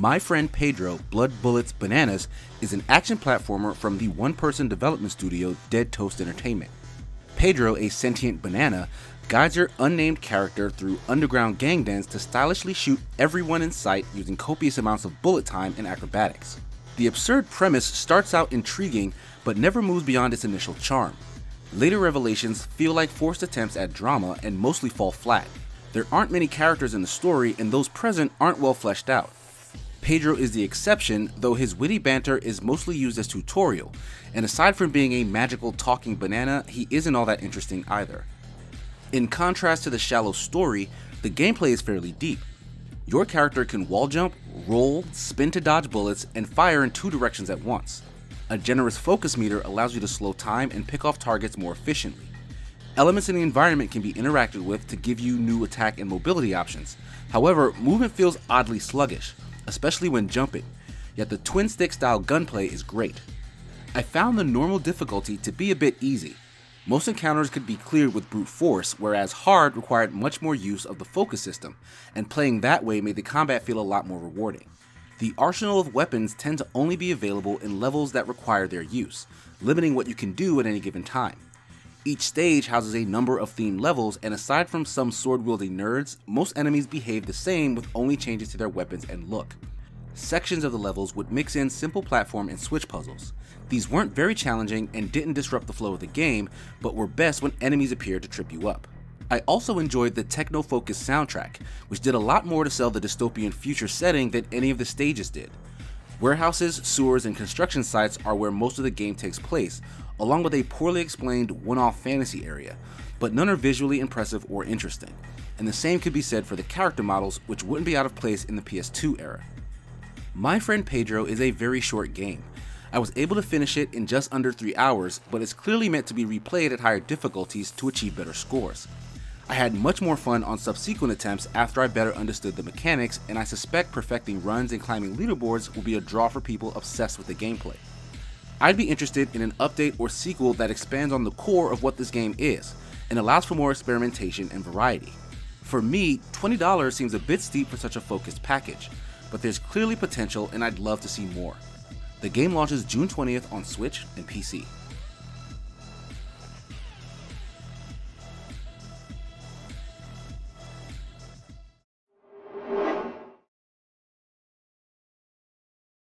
My Friend Pedro, Blood Bullets Bananas is an action platformer from the one-person development studio Dead Toast Entertainment. Pedro, a sentient banana, guides your unnamed character through underground gangdens to stylishly shoot everyone in sight using copious amounts of bullet time and acrobatics. The absurd premise starts out intriguing but never moves beyond its initial charm. Later revelations feel like forced attempts at drama and mostly fall flat. There aren't many characters in the story and those present aren't well fleshed out. Pedro is the exception, though his witty banter is mostly used as tutorial, and aside from being a magical talking banana, he isn't all that interesting either. In contrast to the shallow story, the gameplay is fairly deep. Your character can wall jump, roll, spin to dodge bullets, and fire in two directions at once. A generous focus meter allows you to slow time and pick off targets more efficiently. Elements in the environment can be interacted with to give you new attack and mobility options. However, movement feels oddly sluggish, especially when jumping, yet the twin stick style gunplay is great. I found the normal difficulty to be a bit easy. Most encounters could be cleared with brute force, whereas hard required much more use of the focus system, and playing that way made the combat feel a lot more rewarding. The arsenal of weapons tend to only be available in levels that require their use, limiting what you can do at any given time. Each stage houses a number of themed levels, and aside from some sword-wielding nerds, most enemies behave the same with only changes to their weapons and look. Sections of the levels would mix in simple platform and switch puzzles. These weren't very challenging and didn't disrupt the flow of the game, but were best when enemies appeared to trip you up. I also enjoyed the techno-focused soundtrack, which did a lot more to sell the dystopian future setting than any of the stages did. Warehouses, sewers, and construction sites are where most of the game takes place, along with a poorly explained one-off fantasy area, but none are visually impressive or interesting, and the same could be said for the character models, which wouldn't be out of place in the PS2 era. My Friend Pedro is a very short game. I was able to finish it in just under 3 hours, but it's clearly meant to be replayed at higher difficulties to achieve better scores. I had much more fun on subsequent attempts after I better understood the mechanics, and I suspect perfecting runs and climbing leaderboards will be a draw for people obsessed with the gameplay. I'd be interested in an update or sequel that expands on the core of what this game is, and allows for more experimentation and variety. For me, $20 seems a bit steep for such a focused package, but there's clearly potential and I'd love to see more. The game launches June 20th on Switch and PC.